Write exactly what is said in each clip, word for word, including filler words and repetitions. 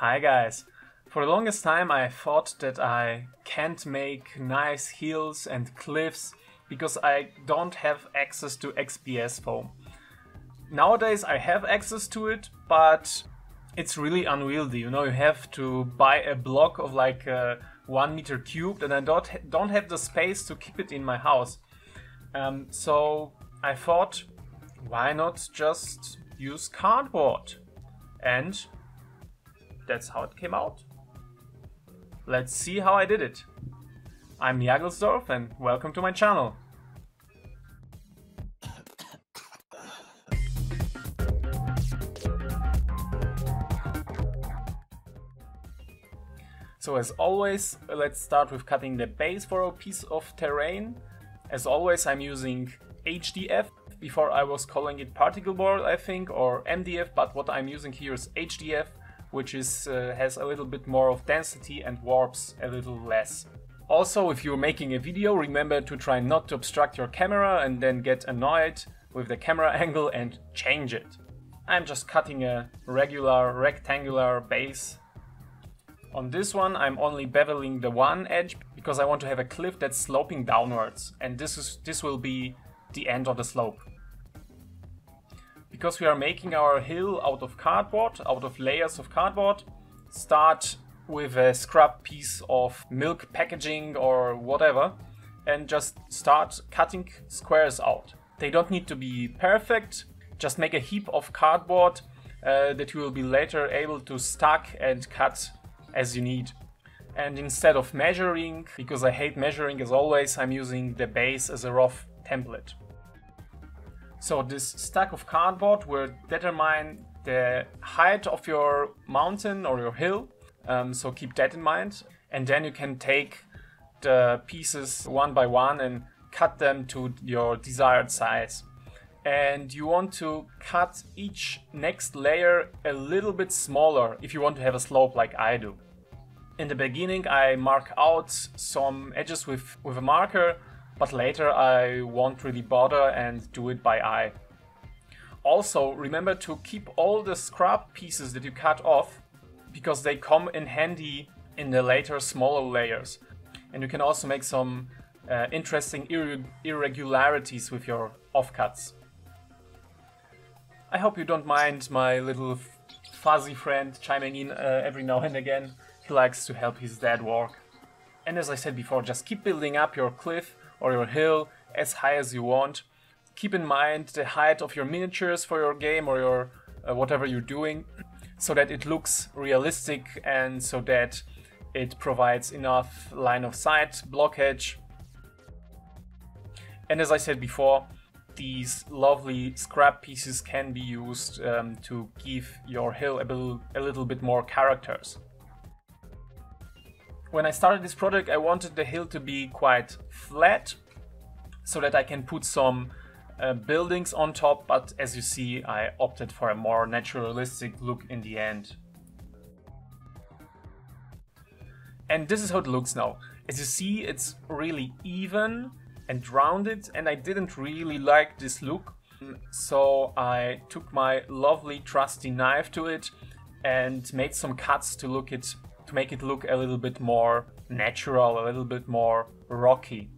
Hi guys! For the longest time I thought that I can't make nice hills and cliffs because I don't have access to X P S foam. Nowadays I have access to it, but it's really unwieldy, you know, you have to buy a block of like uh, one meter cubed and I don't, ha don't have the space to keep it in my house. Um, so I thought, why not just use cardboard? And that's how it came out. Let's see how I did it. I'm Jagelsdorf and welcome to my channel. So as always, let's start with cutting the base for a piece of terrain. As always, I'm using H D F. Before I was calling it particle board, I think, or M D F, but what I'm using here is H D F. Which is uh, has a little bit more of density and warps a little less. Also, if you're making a video, remember to try not to obstruct your camera and then get annoyed with the camera angle and change it. I'm just cutting a regular rectangular base. On this one I'm only beveling the one edge because I want to have a cliff that's sloping downwards, and this is this will be the end of the slope. Because we are making our hill out of cardboard, out of layers of cardboard, start with a scrap piece of milk packaging or whatever and just start cutting squares out. They don't need to be perfect, just make a heap of cardboard uh, that you will be later able to stack and cut as you need. And instead of measuring, because I hate measuring as always, I'm using the base as a rough template. So this stack of cardboard will determine the height of your mountain or your hill, um, so keep that in mind. And then you can take the pieces one by one and cut them to your desired size. And you want to cut each next layer a little bit smaller if you want to have a slope like I do. In the beginning I mark out some edges with, with a marker. But later I won't really bother and do it by eye. Also, remember to keep all the scrap pieces that you cut off, because they come in handy in the later smaller layers. And you can also make some uh, interesting ir- irregularities with your offcuts. I hope you don't mind my little fuzzy friend chiming in uh, every now and again. He likes to help his dad walk. And as I said before, just keep building up your cliff or your hill as high as you want. Keep in mind the height of your miniatures for your game or your uh, whatever you're doing, so that it looks realistic and so that it provides enough line of sight blockage. And as I said before, these lovely scrap pieces can be used um, to give your hill a, bit, a little bit more characters. When I started this project, I wanted the hill to be quite flat so that I can put some uh, buildings on top, but as you see, I opted for a more naturalistic look in the end. And this is how it looks now. As you see, it's really even and rounded, and I didn't really like this look, so I took my lovely trusty knife to it and made some cuts to look it to make it look a little bit more natural, a little bit more rocky.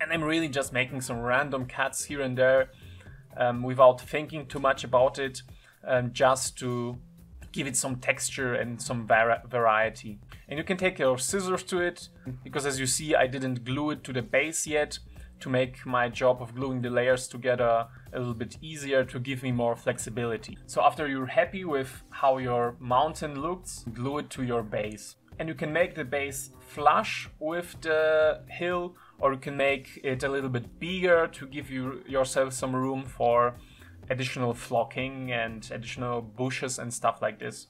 And I'm really just making some random cuts here and there um, without thinking too much about it, um, just to give it some texture and some variety. And you can take your scissors to it, because as you see I didn't glue it to the base yet, to make my job of gluing the layers together a little bit easier, to give me more flexibility. So after you're happy with how your mountain looks, glue it to your base. And you can make the base flush with the hill, or you can make it a little bit bigger to give you yourself some room for additional flocking and additional bushes and stuff like this.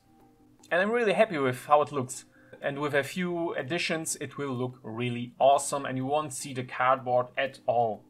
And I'm really happy with how it looks. And with a few additions it will look really awesome and you won't see the cardboard at all.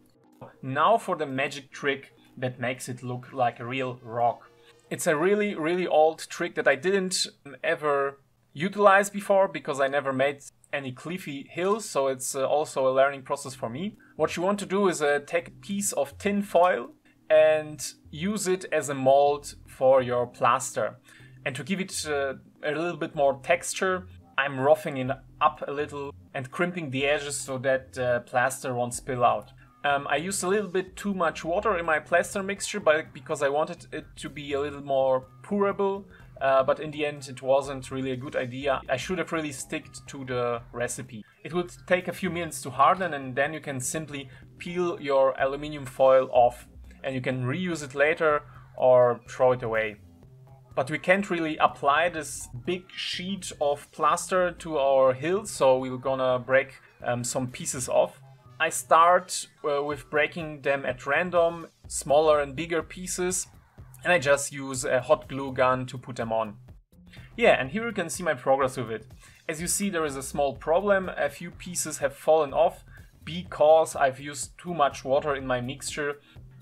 Now for the magic trick that makes it look like a real rock. It's a really really old trick that I didn't ever utilize before because I never made any cliffy hills, so it's also a learning process for me. What you want to do is uh, take a piece of tin foil and use it as a mold for your plaster. And to give it uh, a little bit more texture, I'm roughing it up a little and crimping the edges so that uh, plaster won't spill out. Um, I used a little bit too much water in my plaster mixture, but because I wanted it to be a little more pourable, uh, but in the end it wasn't really a good idea. I should have really stuck to the recipe. It would take a few minutes to harden, and then you can simply peel your aluminium foil off and you can reuse it later or throw it away. But we can't really apply this big sheet of plaster to our hill, so we're gonna break um, some pieces off. I start uh, with breaking them at random, smaller and bigger pieces, and I just use a hot glue gun to put them on. Yeah, and here you can see my progress with it. As you see, there is a small problem. A few pieces have fallen off because I've used too much water in my mixture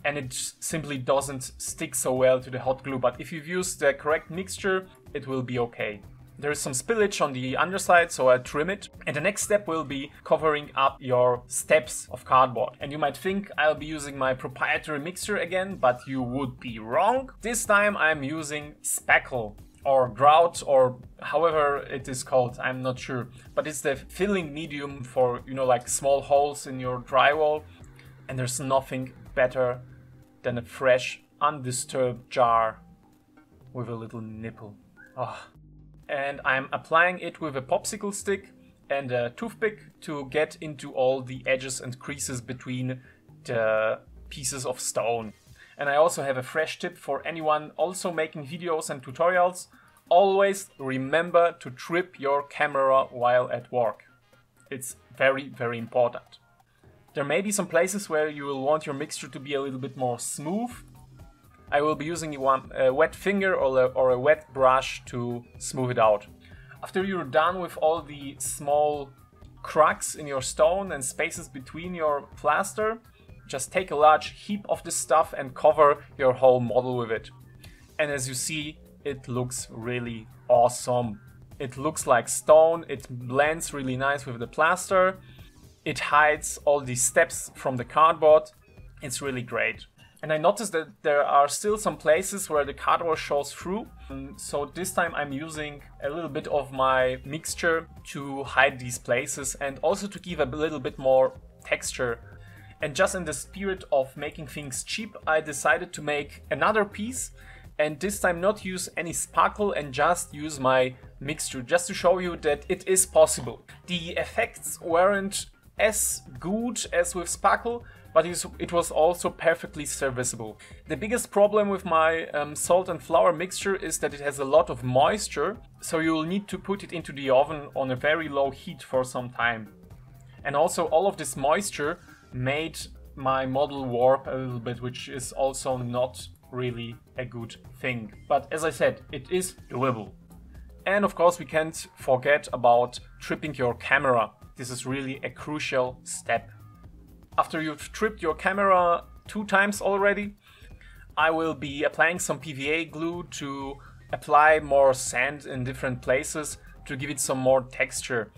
and it simply doesn't stick so well to the hot glue, but if you've used the correct mixture, it will be okay. There is some spillage on the underside, so I trim it. And the next step will be covering up your steps of cardboard. And you might think I'll be using my proprietary mixture again, but you would be wrong. This time I'm using spackle or grout or however it is called, I'm not sure. But it's the filling medium for, you know, like small holes in your drywall. And there's nothing better than a fresh, undisturbed jar with a little nipple. Oh. And I'm applying it with a popsicle stick and a toothpick to get into all the edges and creases between the pieces of stone. And I also have a fresh tip for anyone also making videos and tutorials. Always remember to trip your camera while at work. It's very, very important. There may be some places where you will want your mixture to be a little bit more smooth. I will be using one, a wet finger or a, or a wet brush to smooth it out. After you're done with all the small cracks in your stone and spaces between your plaster, just take a large heap of this stuff and cover your whole model with it. And as you see, it looks really awesome. It looks like stone, it blends really nice with the plaster, it hides all these steps from the cardboard, it's really great. And I noticed that there are still some places where the cardboard shows through. So this time I'm using a little bit of my mixture to hide these places and also to give a little bit more texture. And just in the spirit of making things cheap, I decided to make another piece and this time not use any sparkle and just use my mixture, just to show you that it is possible. The effects weren't as good as with sparkle, but it was also perfectly serviceable. The biggest problem with my um, salt and flour mixture is that it has a lot of moisture, so you'll need to put it into the oven on a very low heat for some time. And also all of this moisture made my model warp a little bit, which is also not really a good thing. But as I said, it is doable. And of course we can't forget about tripping your camera. This is really a crucial step. After you've tripped your camera two times already, I will be applying some P V A glue to apply more sand in different places to give it some more texture.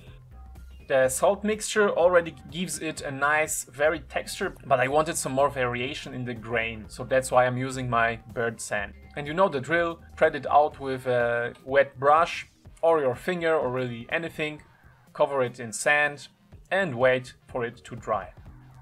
The salt mixture already gives it a nice varied texture, but I wanted some more variation in the grain, so that's why I'm using my bird sand. And you know the drill, spread it out with a wet brush or your finger or really anything, cover it in sand and wait for it to dry.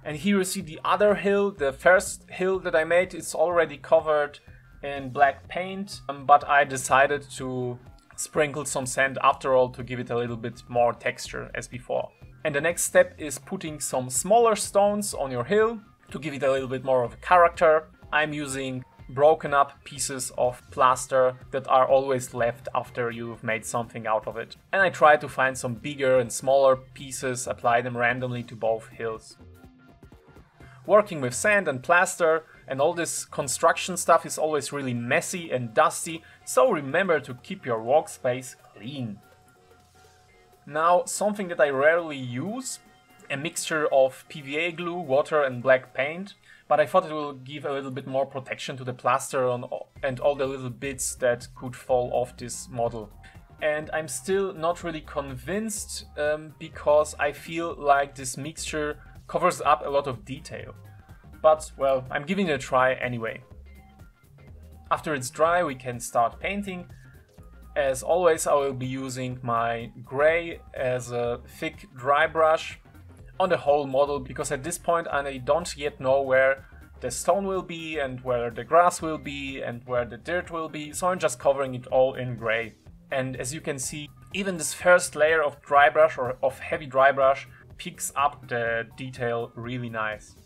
And here you see the other hill, the first hill that I made. It's already covered in black paint, um, but I decided to sprinkle some sand after all to give it a little bit more texture as before. And the next step is putting some smaller stones on your hill to give it a little bit more of a character. I'm using broken up pieces of plaster that are always left after you've made something out of it. And I try to find some bigger and smaller pieces, apply them randomly to both hills. Working with sand and plaster and all this construction stuff is always really messy and dusty, so remember to keep your workspace clean. Now, something that I rarely use, a mixture of P V A glue, water and black paint, but I thought it will give a little bit more protection to the plaster and all the little bits that could fall off this model. And I'm still not really convinced um, because I feel like this mixture covers up a lot of detail, but well, I'm giving it a try anyway. After it's dry we can start painting, As always, I will be using my gray as a thick dry brush on the whole model, because at this point I don't yet know where the stone will be and where the grass will be and where the dirt will be, so I'm just covering it all in gray. And as you can see, even this first layer of dry brush or of heavy dry brush picks up the detail really nice.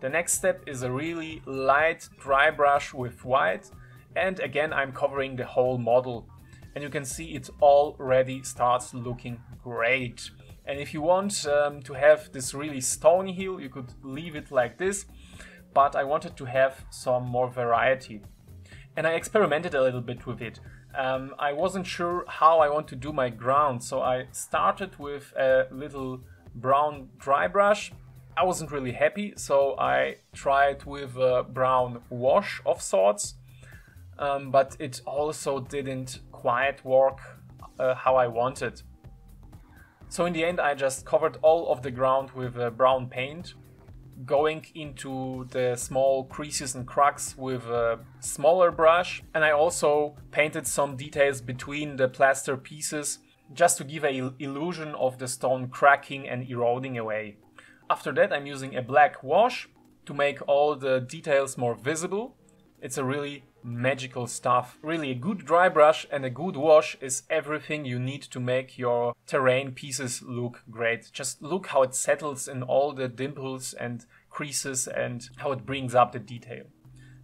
The next step is a really light dry brush with white, and again I'm covering the whole model. And you can see it already starts looking great. And if you want um, to have this really stony hue, you could leave it like this, but I wanted to have some more variety. And I experimented a little bit with it. Um, I wasn't sure how I want to do my ground, so I started with a little brown dry brush. I wasn't really happy, so I tried with a brown wash of sorts, um, but it also didn't quite work uh, how I wanted. So in the end I just covered all of the ground with uh, brown paint, going into the small creases and cracks with a smaller brush, and I also painted some details between the plaster pieces just to give an illusion of the stone cracking and eroding away. After that I'm using a black wash to make all the details more visible. It's a really magical stuff. Really, a good dry brush and a good wash is everything you need to make your terrain pieces look great. Just look how it settles in all the dimples and creases and how it brings up the detail.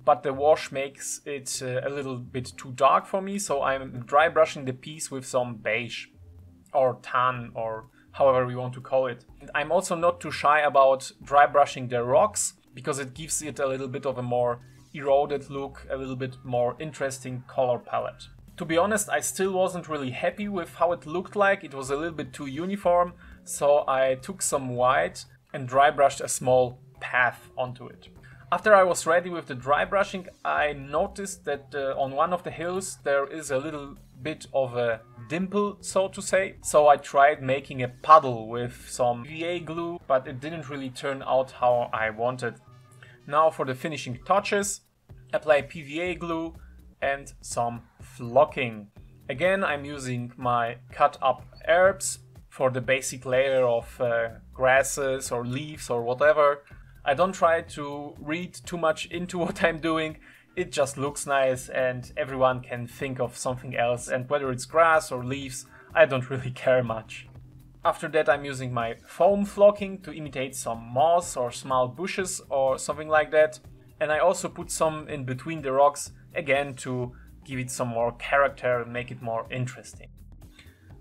But the wash makes it uh, a little bit too dark for me, so I'm dry brushing the piece with some beige or tan or however we want to call it. And I'm also not too shy about dry brushing the rocks, because it gives it a little bit of a more eroded look, a little bit more interesting color palette. To be honest, I still wasn't really happy with how it looked like. It was a little bit too uniform, so I took some white and dry brushed a small path onto it. After I was ready with the dry brushing, I noticed that uh, on one of the hills there is a little bit of a dimple, so to say. So I tried making a puddle with some P V A glue, but it didn't really turn out how I wanted. Now for the finishing touches, apply P V A glue and some flocking. Again, I'm using my cut up herbs for the basic layer of uh, grasses or leaves or whatever. I don't try to read too much into what I'm doing. It just looks nice and everyone can think of something else, and whether it's grass or leaves, I don't really care much. After that I'm using my foam flocking to imitate some moss or small bushes or something like that. And I also put some in between the rocks, again to give it some more character and make it more interesting.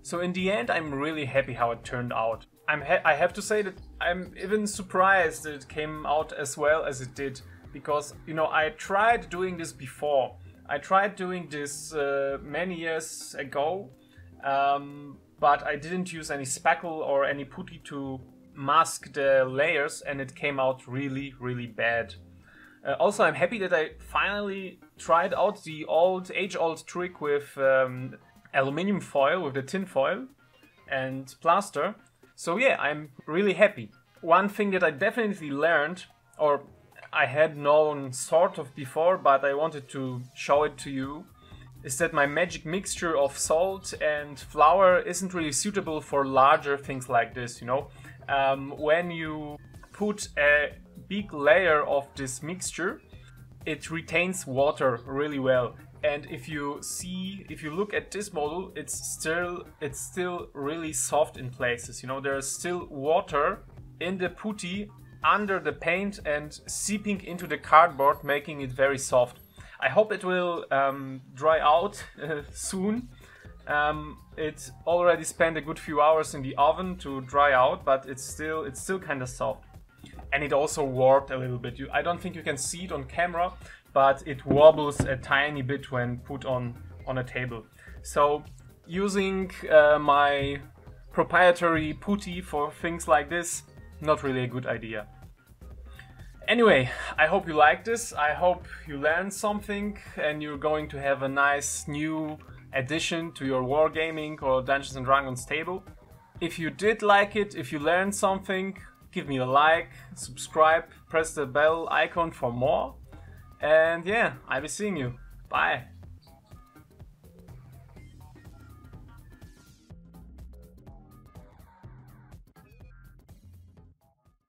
So in the end I'm really happy how it turned out. I'm ha I have to say that I'm even surprised that it came out as well as it did. Because, you know, I tried doing this before. I tried doing this uh, many years ago. Um, But I didn't use any spackle or any putty to mask the layers, and it came out really, really bad. Uh, also, I'm happy that I finally tried out the old, age-old trick with um, aluminium foil, with the tin foil and plaster. So yeah, I'm really happy. One thing that I definitely learned, or I had known sort of before, but I wanted to show it to you, is that my magic mixture of salt and flour isn't really suitable for larger things like this, you know. Um, when you put a big layer of this mixture, it retains water really well. And if you see, if you look at this model, it's still, it's still really soft in places, you know. There's still water in the putty under the paint and seeping into the cardboard, making it very soft. I hope it will um, dry out uh, soon. Um, it already spent a good few hours in the oven to dry out, but it's still it's still kind of soft. And it also warped a little bit. You, I don't think you can see it on camera, but it wobbles a tiny bit when put on, on a table. So using uh, my proprietary putty for things like this, not really a good idea. Anyway, I hope you like this, I hope you learned something and you're going to have a nice new addition to your Wargaming or Dungeons and Dragons table. If you did like it, if you learned something, give me a like, subscribe, press the bell icon for more, and yeah, I'll be seeing you. Bye!